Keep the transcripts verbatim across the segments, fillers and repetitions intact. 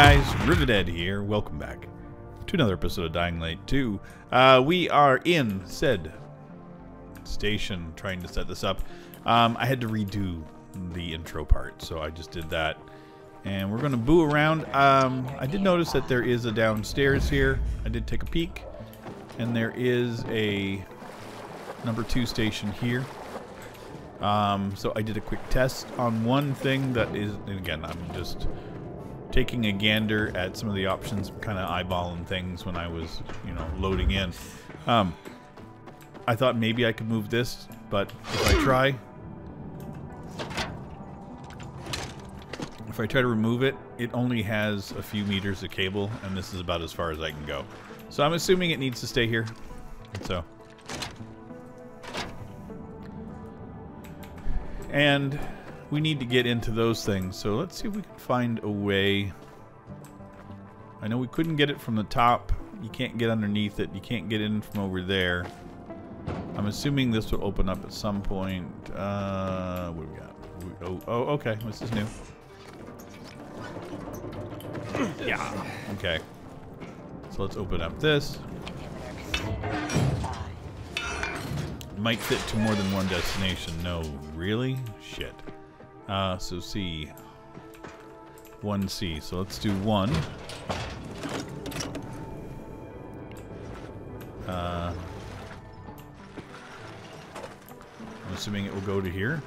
guys, Riveted here. Welcome back to another episode of Dying Light two. Uh, we are in said station trying to set this up. Um, I had to redo the intro part, so I just did that. And we're going to boo around. Um, I did notice that there is a downstairs here. I did take a peek. And there is a number two station here. Um, so I did a quick test on one thing that is, and again, I'm just taking a gander at some of the options, kind of eyeballing things when I was, you know, loading in. Um, I thought maybe I could move this, but if I try, if I try to remove it, it only has a few meters of cable, and this is about as far as I can go. So I'm assuming it needs to stay here. So. And we need to get into those things, so let's see if we can find a way. I know we couldn't get it from the top. You can't get underneath it. You can't get in from over there. I'm assuming this will open up at some point. Uh, what do we got? We, oh, oh, okay. This is new. Yeah. Okay. So let's open up this. Might fit to more than one destination. No, really? Shit. Uh, so C. one C. So let's do one. Uh, I'm assuming it will go to here.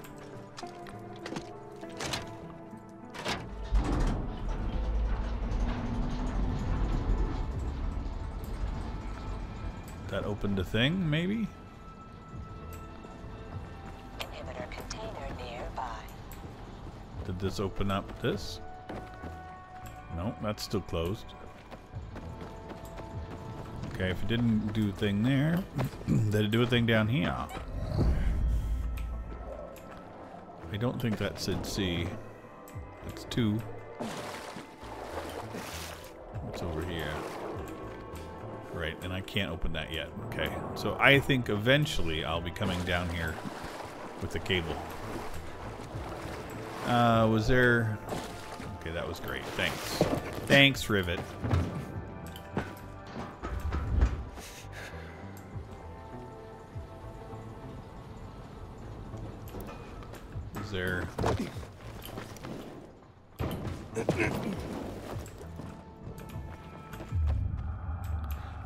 That opened a thing, maybe? Did this open up this? No, that's still closed. Okay, if it didn't do a thing there, did it do a thing down here? I don't think that said C. It's two. What's over here? Right, and I can't open that yet. Okay, so I think eventually I'll be coming down here with the cable. Uh, was there... Okay, that was great. Thanks. Thanks, Rivet. Was there...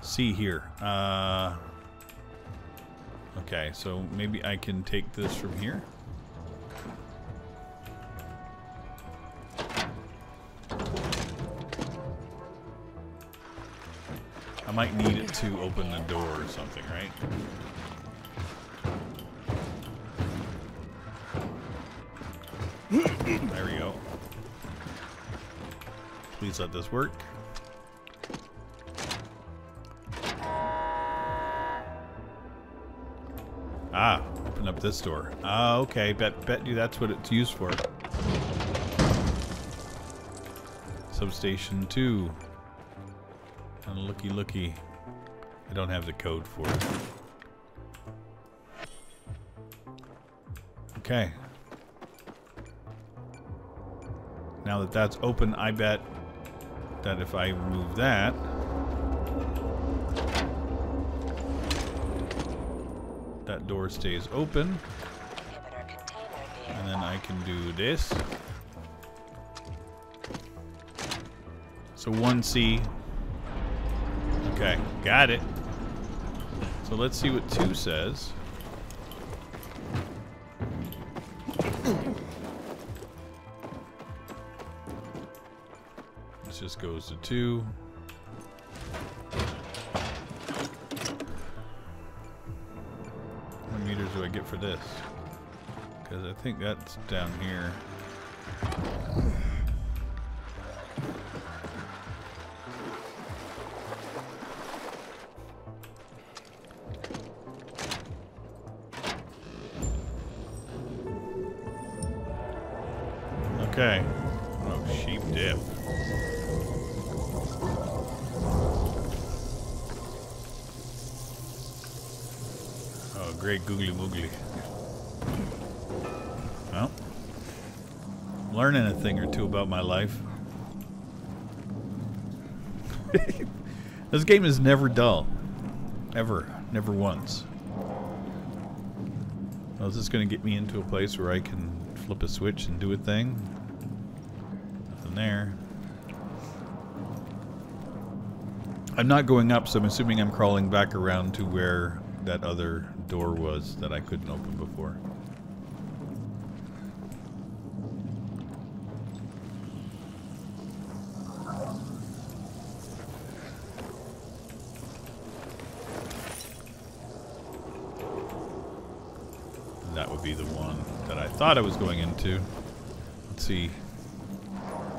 See here. Uh... Okay, so maybe I can take this from here. Might need it to open the door or something, right? There we go. Please let this work. Ah, open up this door. Ah, okay. Bet, bet you that's what it's used for. Substation two. Looky, looky. I don't have the code for it. Okay. Now that that's open, I bet that if I remove that... that door stays open. And then I can do this. So one C... Okay, got it. So let's see what two says. This just goes to two. What meters do I get for this? Because I think that's down here. Okay. Oh, sheep dip. Oh, great googly moogly. Well, learning a thing or two about my life. This game is never dull. Ever. Never once. Oh, is this going to get me into a place where I can flip a switch and do a thing? Nothing there. I'm not going up, so I'm assuming I'm crawling back around to where that other door was that I couldn't open before. That would be the one that I thought I was going into. Let's see.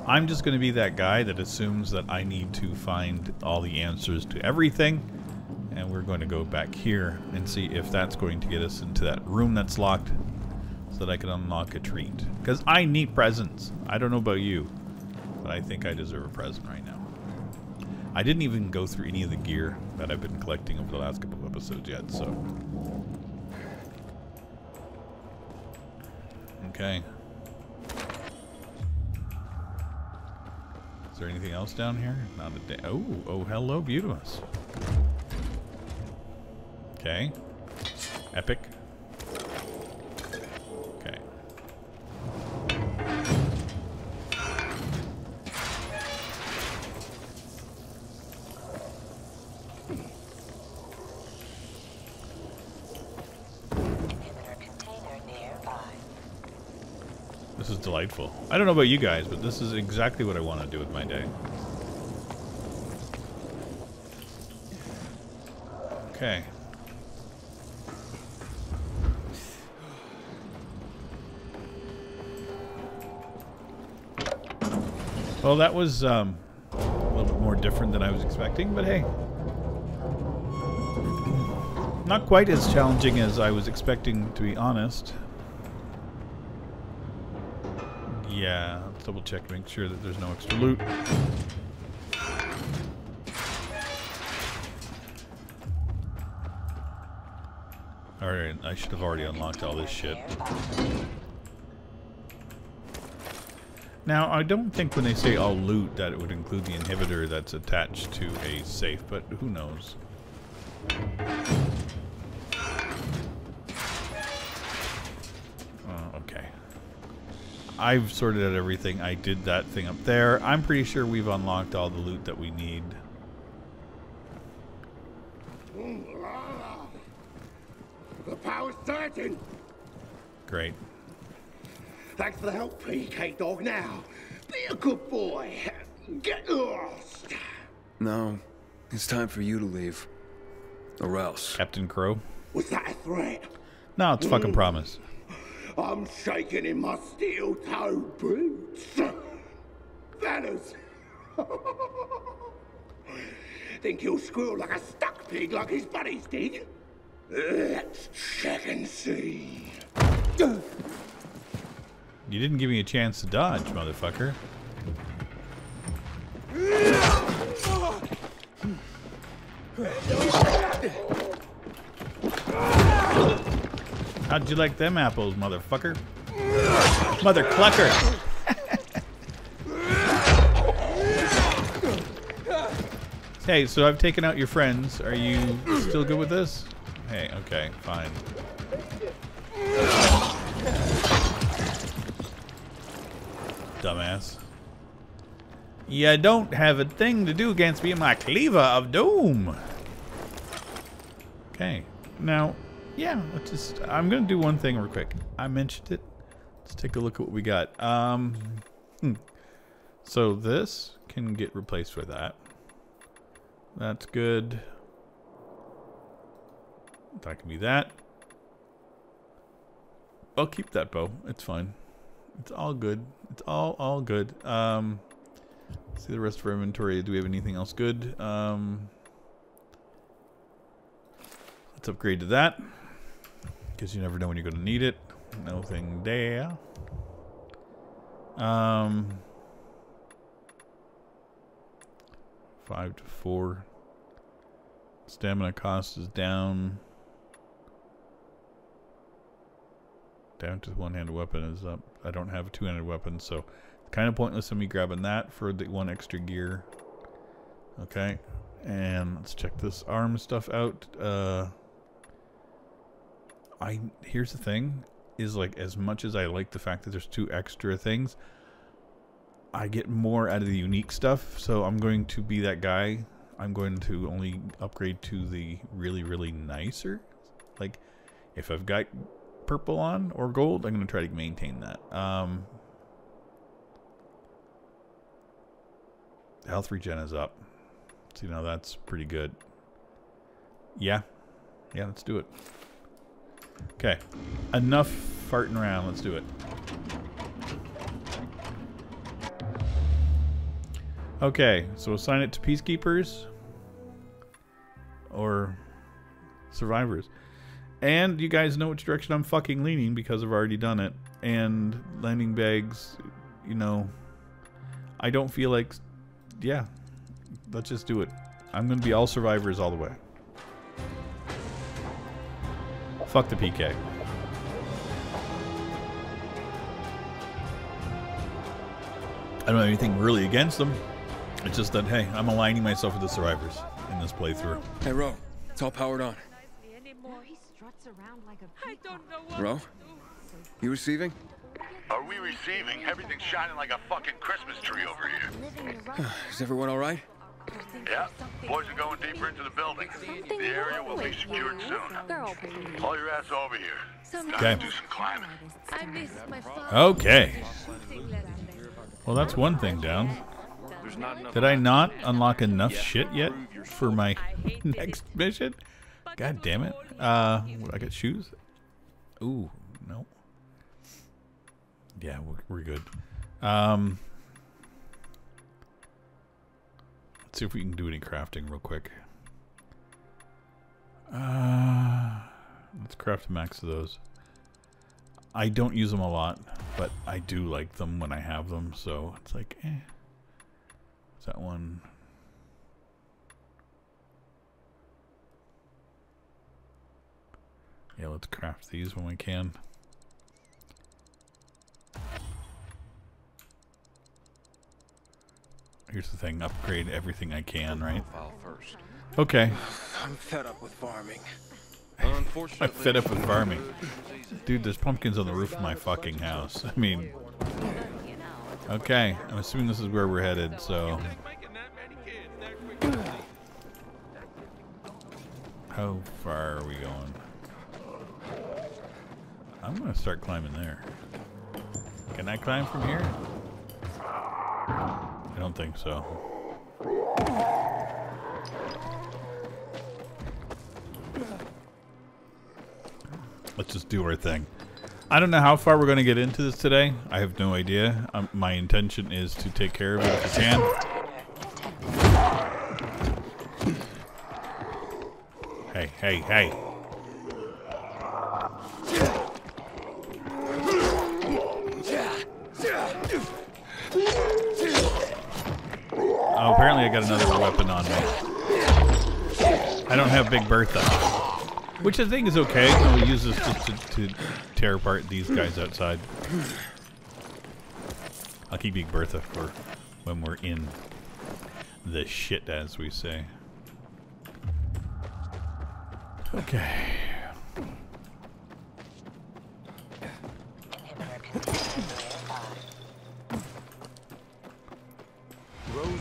I'm just going to be that guy that assumes that I need to find all the answers to everything. And we're going to go back here and see if that's going to get us into that room that's locked so that I can unlock a treat. Because I need presents. I don't know about you, but I think I deserve a present right now. I didn't even go through any of the gear that I've been collecting over the last couple of episodes yet, so... Okay. Is there anything else down here? Not a day. Oh, oh, hello, Beautimus. Okay. Epic. Okay. This is delightful. I don't know about you guys, but this is exactly what I want to do with my day. Okay. Well, that was um, a little bit more different than I was expecting, but hey. Not quite as challenging as I was expecting, to be honest. Yeah, let's double check to make sure that there's no extra loot. Alright, I should have already unlocked all this shit. Now, I don't think when they say all loot that it would include the inhibitor that's attached to a safe, but who knows. Oh, okay. I've sorted out everything. I did that thing up there. I'm pretty sure we've unlocked all the loot that we need. The power's starting! Great. Thanks for the help, P K Dog. Now, be a good boy. Get lost. No, it's time for you to leave, or else. Captain Crow. Was that a threat? No, it's mm. fucking promise. I'm shaking in my steel-toed boots. Fellas, think he'll squirrel like a stuck pig, like his buddies did? Let's check and see. You didn't give me a chance to dodge, motherfucker. How'd you like them apples, motherfucker? Mother clucker! Hey, so I've taken out your friends. Are you still good with this? Hey, okay, fine. Dumbass. You don't have a thing to do against me in my cleaver of doom. Okay. Now, yeah, let's just, I'm going to do one thing real quick. I mentioned it. Let's take a look at what we got. Um, hmm. So this can get replaced with that. That's good. That can be that. I'll keep that bow. It's fine. It's all good. It's all all good. Um, let's see the rest of our inventory. Do we have anything else good? Um, let's upgrade to that, because you never know when you're going to need it. Nothing there. Um, five to four. Stamina cost is down. Down to the one-handed weapon is up. I don't have a two-handed weapon, so kind of pointless of me grabbing that for the one extra gear. Okay, and let's check this arm stuff out. Uh, I here's the thing, is like as much as I like the fact that there's two extra things, I get more out of the unique stuff, so I'm going to be that guy. I'm going to only upgrade to the really, really nicer. Like, if I've got purple on or gold, I'm going to try to maintain that. Um, health regen is up. So, you know, that's pretty good. Yeah. Yeah, let's do it. Okay. Enough farting around. Let's do it. Okay, so assign it to peacekeepers or survivors. And you guys know which direction I'm fucking leaning because I've already done it. And landing bags, you know, I don't feel like... Yeah, let's just do it. I'm going to be all survivors all the way. Fuck the P K. I don't have anything really against them. It's just that, hey, I'm aligning myself with the survivors in this playthrough. Hey, Ro, it's all powered on. Ro, you receiving? Are we receiving? Everything's shining like a fucking Christmas tree over here. Is everyone all right? Yeah, boys are going deeper into the building. The area will be secured soon. All your ass over here. Gotta do some climbing. Okay. Well, that's one thing down. Did I not unlock enough shit yet for my next mission? God damn it. Uh, what, I got shoes? Ooh, no. Yeah, we're, we're good. Um, let's see if we can do any crafting real quick. Uh, let's craft a max of those. I don't use them a lot, but I do like them when I have them, so it's like, eh. Is that one? Yeah, let's craft these when we can. Here's the thing, upgrade everything I can, right? Okay. I'm fed up with farming. I'm fed up with farming. Dude, there's pumpkins on the roof of my fucking house. I mean... Okay, I'm assuming this is where we're headed, so... How far are we going? I'm gonna start climbing there. Can I climb from here? I don't think so. Let's just do our thing. I don't know how far we're gonna get into this today. I have no idea. Um, my intention is to take care of it if I can. Hey, hey, hey. Oh, apparently I got another weapon on me. I don't have Big Bertha. Which I think is okay. We'll use this just to, to tear apart these guys outside. I'll keep Big Bertha for when we're in the shit, as we say. Okay.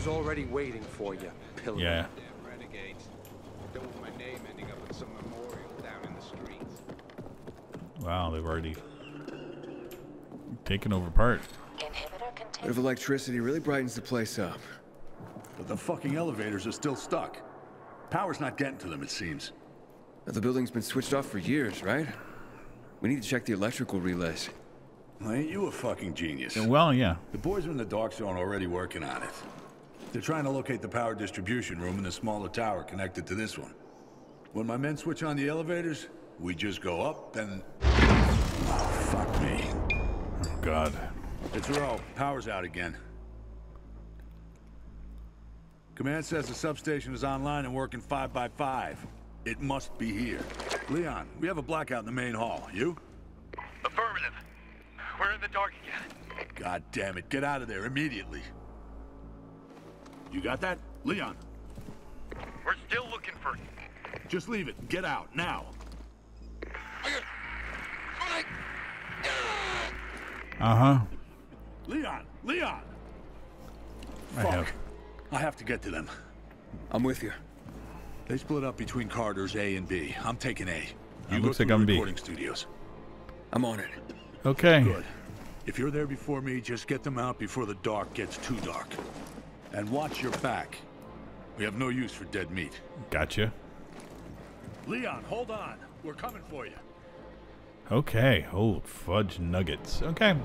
Already waiting for you, Pillar. Yeah. Don't want my name ending up with some memorial down in the streets. Wow, they've already taken over part. Bit of electricity really brightens the place up. But the fucking elevators are still stuck. Power's not getting to them, it seems. Now, the building's been switched off for years, right? We need to check the electrical relays. Well, ain't you a fucking genius? Yeah, well, yeah. The boys are in the dark zone already working on it. They're trying to locate the power distribution room in the smaller tower connected to this one. When my men switch on the elevators, we just go up and... Oh, fuck me. Oh, God. It's Ro. Power's out again. Command says the substation is online and working five by five. It must be here. Leon, we have a blackout in the main hall. You? Affirmative. We're in the dark again. God damn it. Get out of there immediately. You got that? Leon, We're still looking for... Just leave it. Get out, now. Uh-huh. Leon! Leon! I Fuck. Have. I have to get to them. I'm with you. They split up between corridors A and B. I'm taking A. You looks like I'm B. Recording studios. I'm on it. Okay. Good. If you're there before me, just get them out before the dark gets too dark. And watch your back. We have no use for dead meat. Gotcha. Leon, hold on. We're coming for you. Okay. Oh, fudge nuggets. Okay.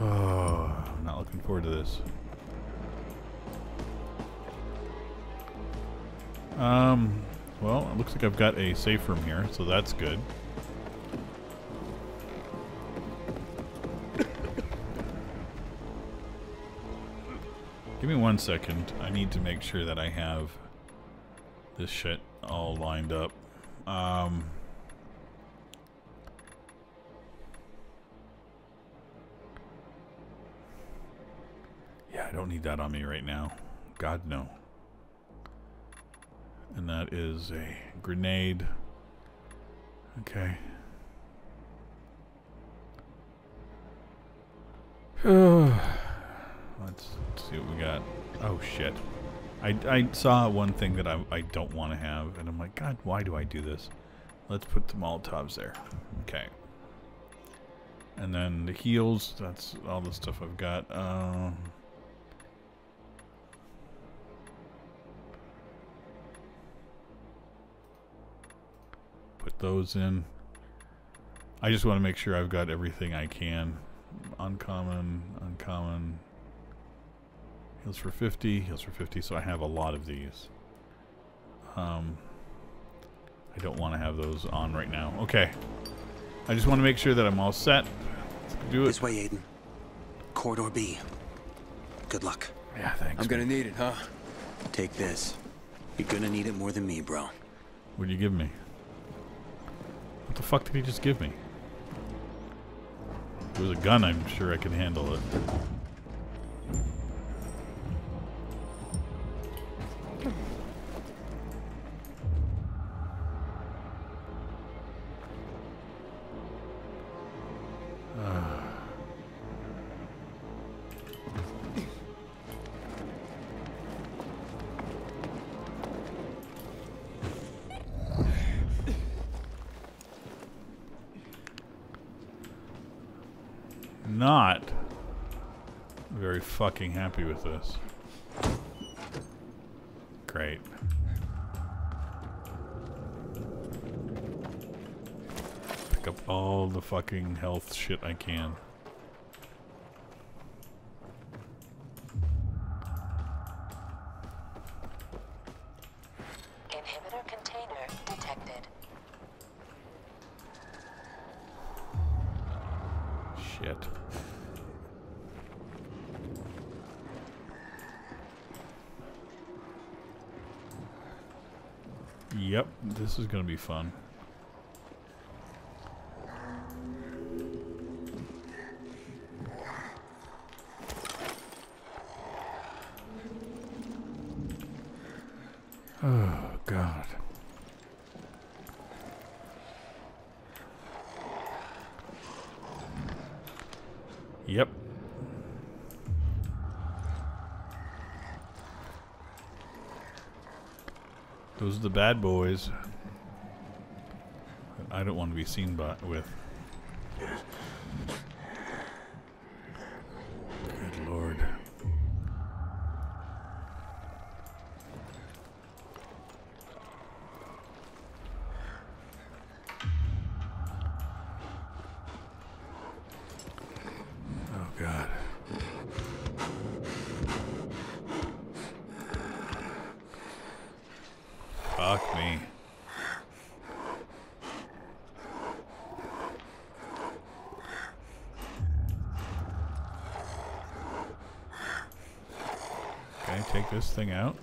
Oh, I'm not looking forward to this. Um, well, it looks like I've got a safe room here, so that's good. Give me one second. I need to make sure that I have this shit all lined up. Um... Yeah, I don't need that on me right now. God, no. And that is a grenade. Okay. Let's see what we got. Oh, shit. I, I saw one thing that I, I don't want to have, and I'm like, God, why do I do this? Let's put the Molotovs there. Okay. And then the heels. That's all the stuff I've got. Um... Put those in. I just want to make sure I've got everything I can. Uncommon, uncommon. Heals for fifty, heals for fifty, so I have a lot of these. Um, I don't want to have those on right now. Okay. I just want to make sure that I'm all set. Let's do it. This way, Aiden. Corridor B. Good luck. Yeah, thanks. I'm going to need it, huh? Take this. You're going to need it more than me, bro. What do you give me? What the fuck did he just give me? If it was a gun, I'm sure I could handle it. Not very fucking happy with this. Great. Pick up all the fucking health shit I can. Inhibitor container detected. Shit. Yep, this is gonna be fun. Oh, God. Yep. Those are the bad boys that I don't want to be seen by with. Good Lord. Oh God. Fuck me. Okay, take this thing out.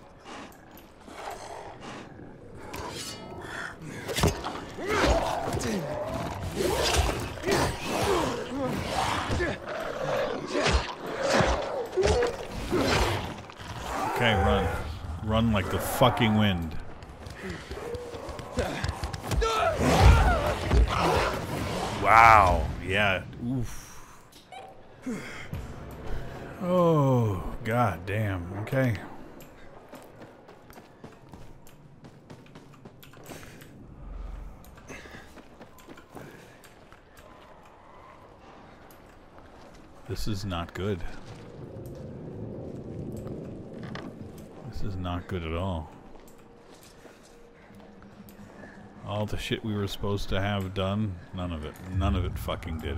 like the fucking wind. Wow. Yeah. Oof. Oh, god damn. Okay. This is not good. This is not good at all. All the shit we were supposed to have done, none of it. None of it fucking did.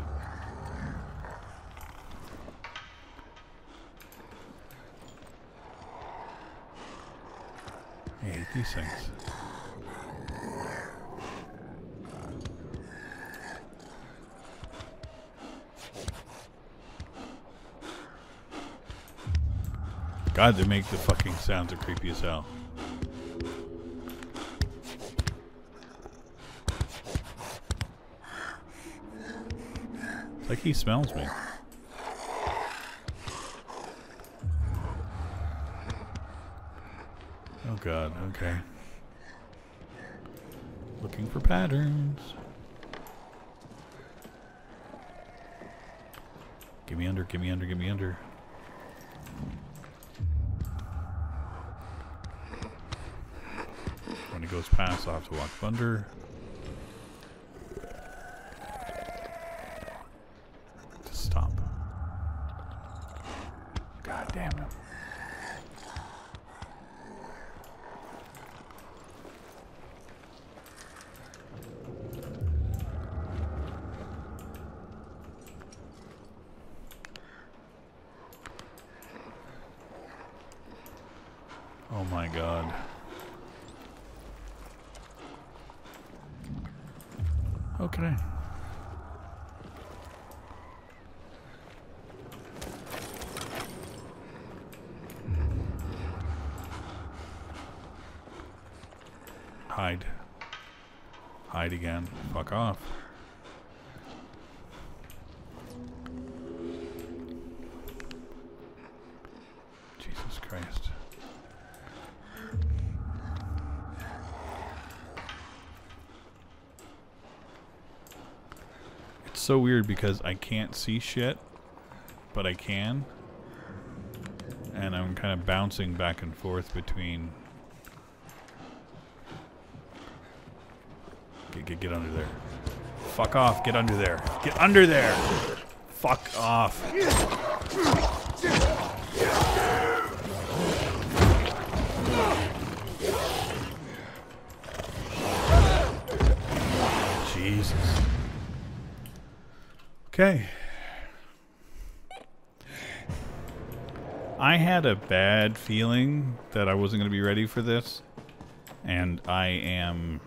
I hate these things. God, they make the fucking sounds are creepy as hell. It's like he smells me. Oh god, okay. Looking for patterns. Gimme under, gimme under, gimme under. When it goes past, I'll have to walk under. Hide. Hide again. Fuck off. Jesus Christ. It's so weird because I can't see shit, but I can. And I'm kind of bouncing back and forth between... Get, get under there. Fuck off. Get under there. Get under there. Fuck off. Jesus. Okay. I had a bad feeling that I wasn't going to be ready for this, and I am...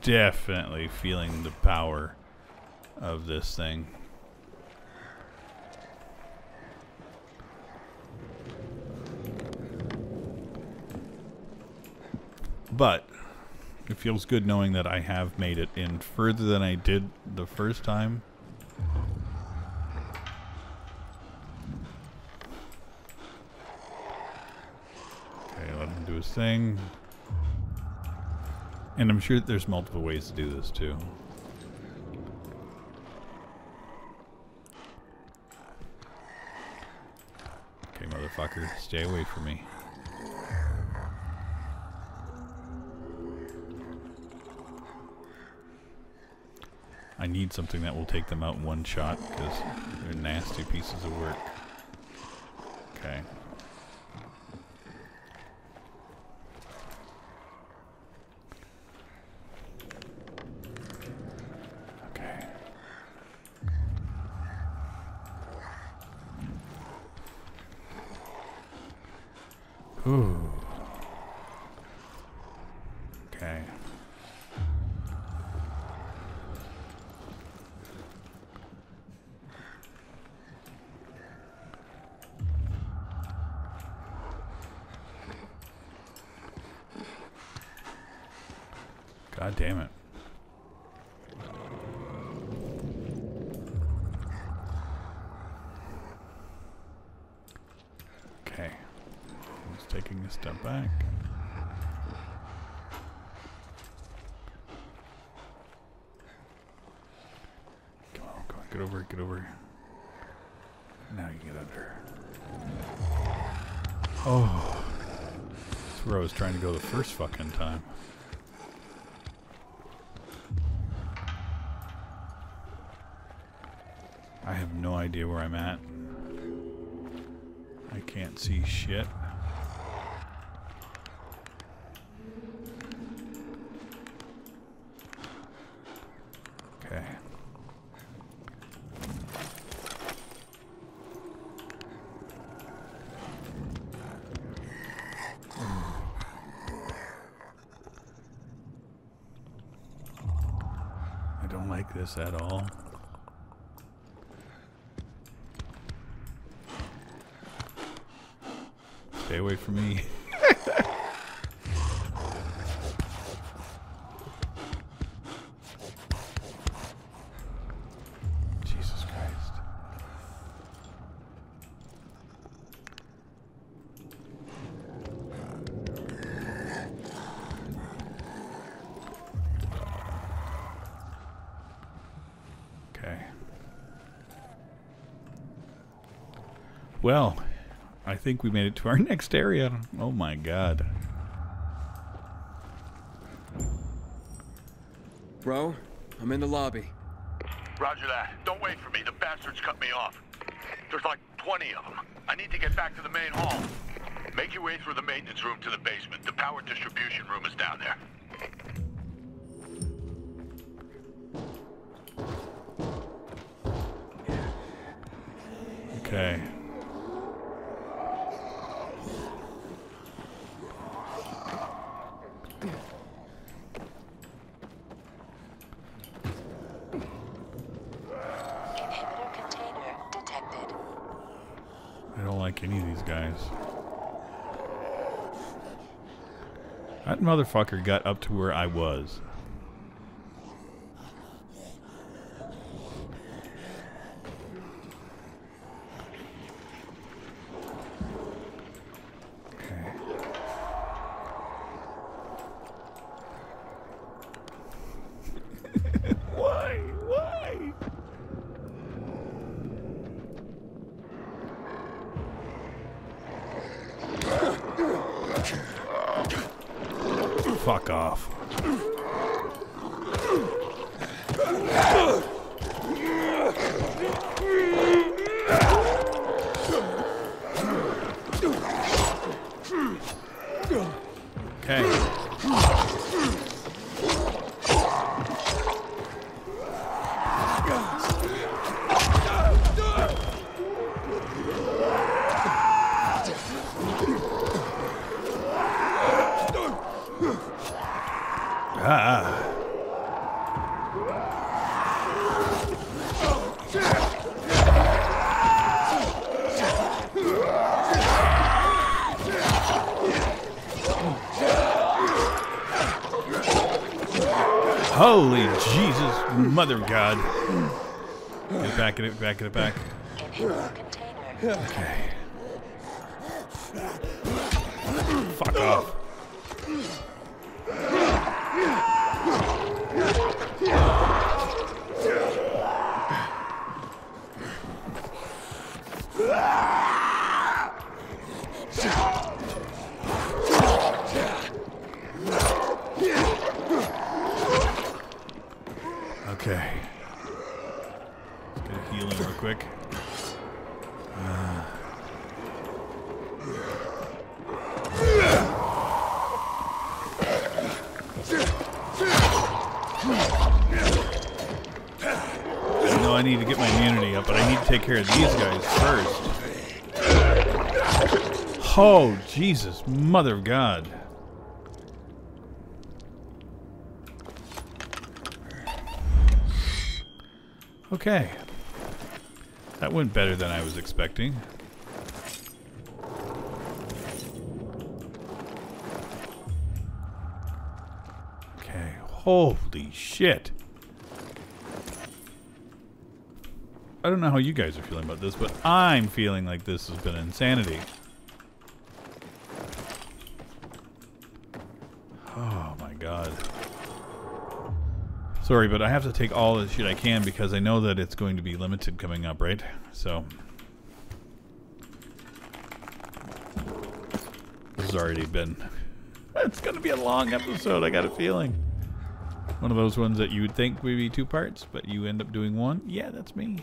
definitely feeling the power of this thing. But it feels good knowing that I have made it in further than I did the first time. Okay, let him do his thing. And I'm sure that there's multiple ways to do this, too. Okay, motherfucker, stay away from me. I need something that will take them out in one shot, because they're nasty pieces of work. Okay. Ooh. Okay. God damn it. Taking a step back. Get over, get over. Now you get under. Oh. That's where I was trying to go the first fucking time. I have no idea where I'm at. I can't see shit. Okay. I don't like this at all. Stay away from me. Jesus Christ. Okay. Well, I think we made it to our next area. Oh my god. Bro, I'm in the lobby. Roger that. Don't wait for me. The bastards cut me off. There's like twenty of them. I need to get back to the main hall. Make your way through the maintenance room to the basement. The power distribution room is down there. Okay. That motherfucker got up to where I was. Okay. Why? Why? Fuck off. Okay. Holy Jesus, mother of God. Get it back, get it back, get it back. Okay. Fuck off. Okay. Let's get a healing real quick. Uh. I know I need to get my immunity up, but I need to take care of these guys first. Oh, Jesus, mother of God. Okay, that went better than I was expecting. Okay, holy shit. I don't know how you guys are feeling about this, but I'm feeling like this has been insanity. Oh my god. Sorry, but I have to take all the shit I can because I know that it's going to be limited coming up, right? So. This has already been... It's going to be a long episode, I got a feeling. One of those ones that you would think would be two parts, but you end up doing one. Yeah, that's me.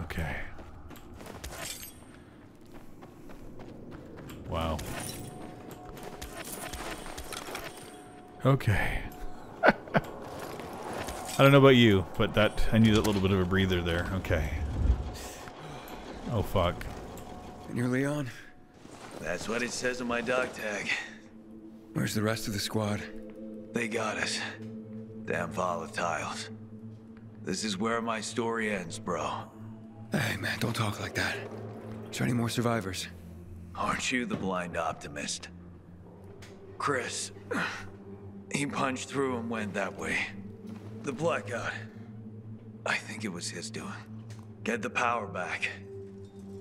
Okay. Wow. Okay. I don't know about you, but that I need a little bit of a breather there. Okay. Oh fuck. And you're Leon? That's what it says on my dog tag. Where's the rest of the squad? They got us. Damn volatiles. This is where my story ends, bro. Hey, man, don't talk like that. Is there any more survivors? Aren't you the blind optimist? Chris, he punched through and went that way. The blackout. I think it was his doing. Get the power back.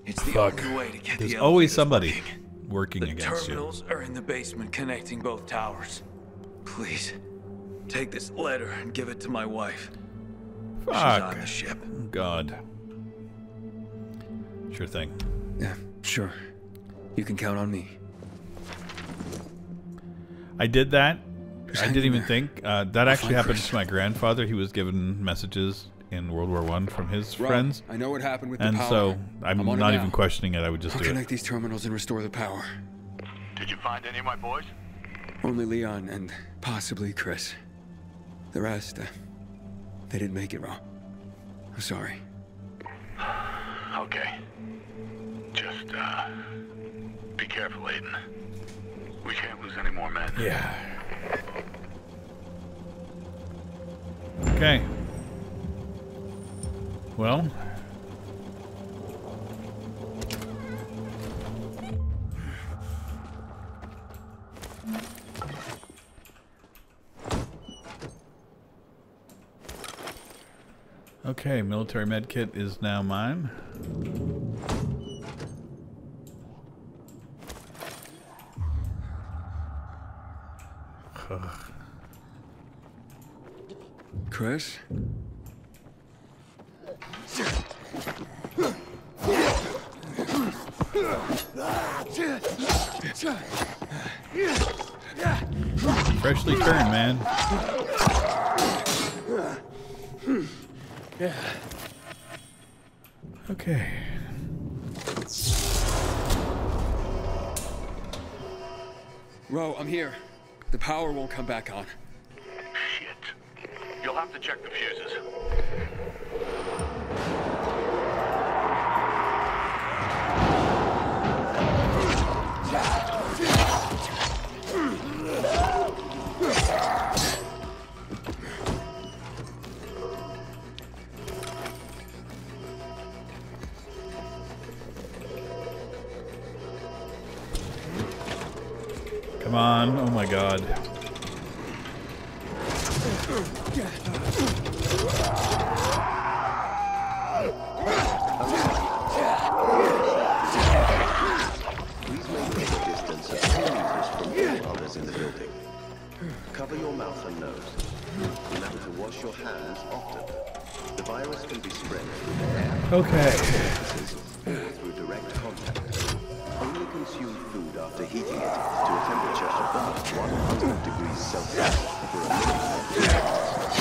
It's the Fuck. only way to get There's the always somebody working, working the against you. The terminals are in the basement connecting both towers. Please, take this letter and give it to my wife. Fuck. She's on the ship. God. Sure thing. Yeah, sure. You can count on me. I did that. There's I didn't even there. think. Uh, that I'll actually happened Chris. to my grandfather. He was given messages in World War One from his Rob, friends. I know what happened with and the power. so I'm, I'm not even questioning it. I would just I'll do connect it. these terminals and restore the power. Did you find any of my boys? Only Leon and possibly Chris. The rest, uh, they didn't make it, Rob. I'm sorry. Okay. Just uh, be careful, Aiden. We can't lose any more men. Yeah. Okay. Well, okay, military med kit is now mine. Ugh. Chris? Freshly turned, man. Yeah. Okay. Ro, I'm here. The power won't come back on. Shit. You'll have to check the fuses. Come on, oh my god. Please maintain a distance of two meters from all others in the building. Cover your mouth and nose. Remember to wash your hands often. The virus can be spread through the air. Okay. Through direct contact. Only consume food after heating it to a temperature above one hundred degrees Celsius for a minimum of two hours. A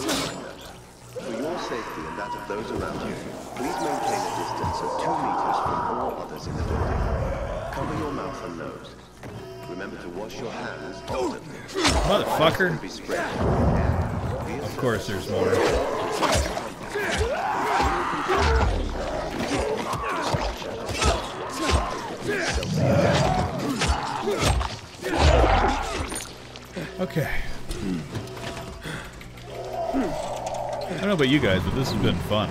reminder, for your safety and that of those around you, please maintain a distance of two meters from all others in the building. Cover your mouth and nose. Remember to wash your hands often. Motherfucker. Of course there's more. Okay. I don't know about you guys, but this has been fun.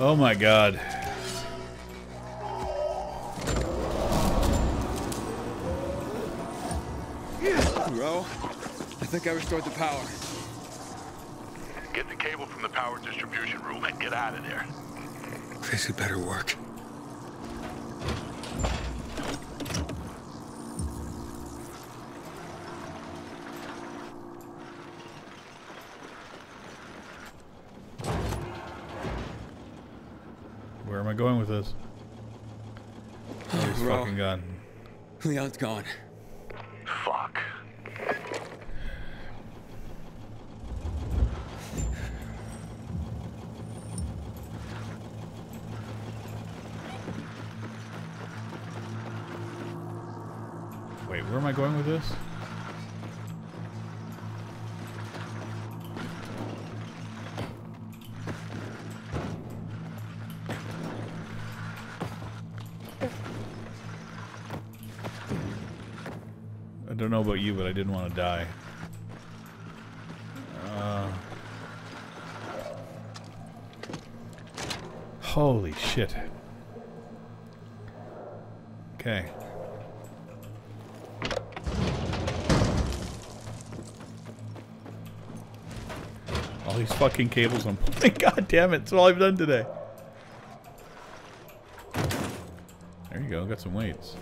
Oh my god. Ro, I think I restored the power. Get the cable from the power distribution room and get out of there. This had better work. Where am I going with this? Oh, he's Ro, fucking gone. Leon's gone. Fuck. Wait, where am I going with this? I don't know about you, but I didn't want to die. Uh, holy shit. Okay. All these fucking cables I'm pulling. God damn it, it's all I've done today. There you go, got some weights.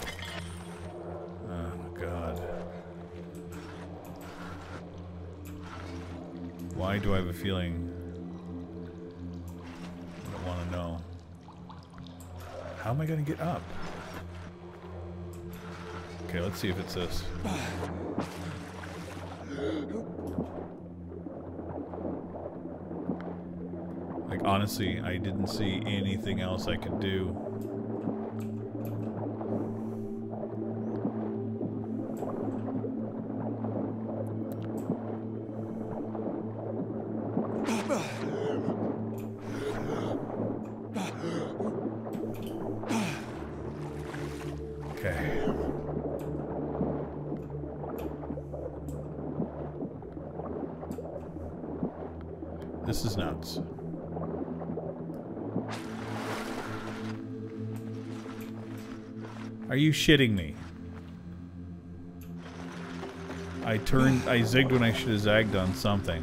Why do I have a feeling I don't want to know? How am I going to get up? Okay, let's see if it's this. Like, honestly, I didn't see anything else I could do. This is nuts. Are you shitting me? I turned, I zigged when I should have zagged on something.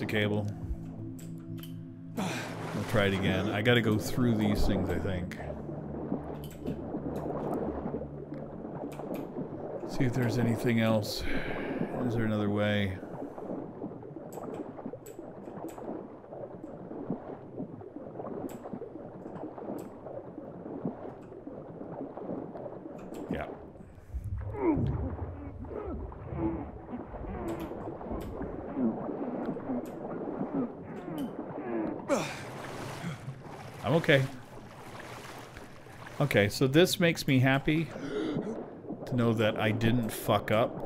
The cable. I'll try it again. I gotta go through these things, I think. See if there's anything else. Is there another way? Yeah. I'm okay. Okay, so this makes me happy to know that I didn't fuck up.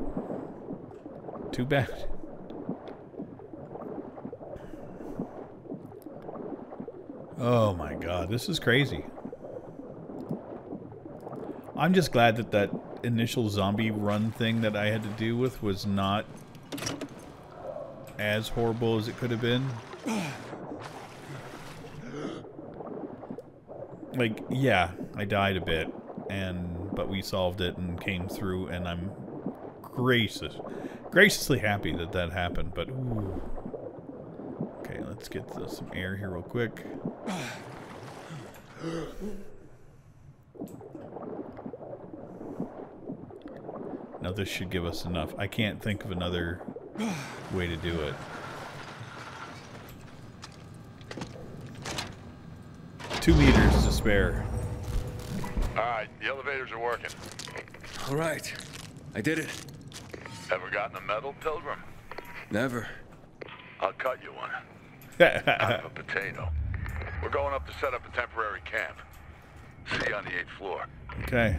Too bad. Oh my god, this is crazy. I'm just glad that that initial zombie run thing that I had to deal with was not as horrible as it could have been. Like, yeah, I died a bit, and but we solved it and came through, and I'm gracious, graciously happy that that happened, but ooh. Okay, let's get the, some air here real quick. Now this should give us enough. I can't think of another way to do it. Two meters to spare. Alright, the elevators are working. Alright, I did it. Ever gotten a medal, Pilgrim? Never. I'll cut you one. Out of a potato. We're going up to set up a temporary camp. See you on the eighth floor. Okay.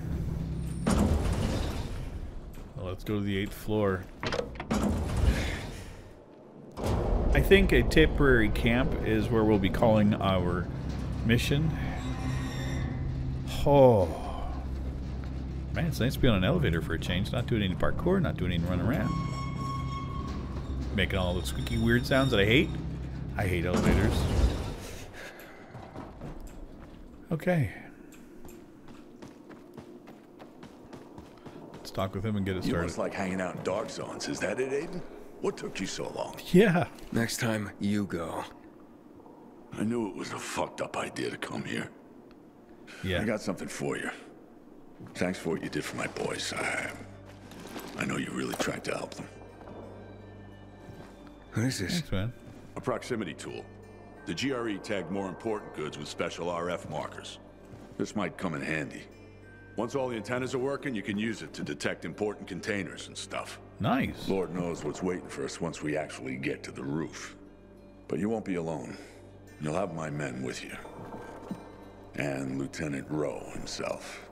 let's go to the eighth floor. I think a temporary camp is where we'll be calling our mission. Oh. Man, it's nice to be on an elevator for a change. Not doing any parkour, not doing any running around. Making all those squeaky weird sounds that I hate. I hate elevators. Okay. Let's talk with him and get it started. You always like hanging out in dark zones. Is that it, Aiden? What took you so long? Yeah. Next time, you go. I knew it was a fucked up idea to come here. Yeah. I got something for you. Thanks for what you did for my boys. I, I know you really tried to help them. What is this? Thanks, man. A proximity tool. The G R E tagged more important goods with special R F markers. This might come in handy. Once all the antennas are working, you can use it to detect important containers and stuff. Nice. Lord knows what's waiting for us once we actually get to the roof. But you won't be alone. You'll have my men with you. And Lieutenant Rowe himself.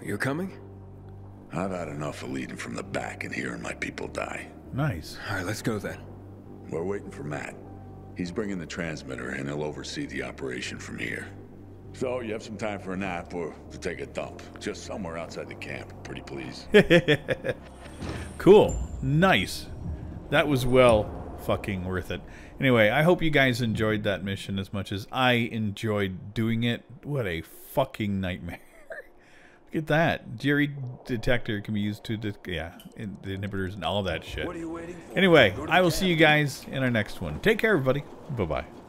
You're coming? I've had enough of leading from the back and hearing my people die. Nice. All right, let's go then. We're waiting for Matt. He's bringing the transmitter and he'll oversee the operation from here. So you have some time for a nap or to take a dump. Just somewhere outside the camp, pretty please. Cool. Nice. That was well fucking worth it. Anyway, I hope you guys enjoyed that mission as much as I enjoyed doing it. What a fucking nightmare. Look at that. G R E detector can be used to, yeah, the inhibitors and all that shit. What are you waiting for? Anyway, I will see you guys in our next one. Take care, everybody. Bye-bye.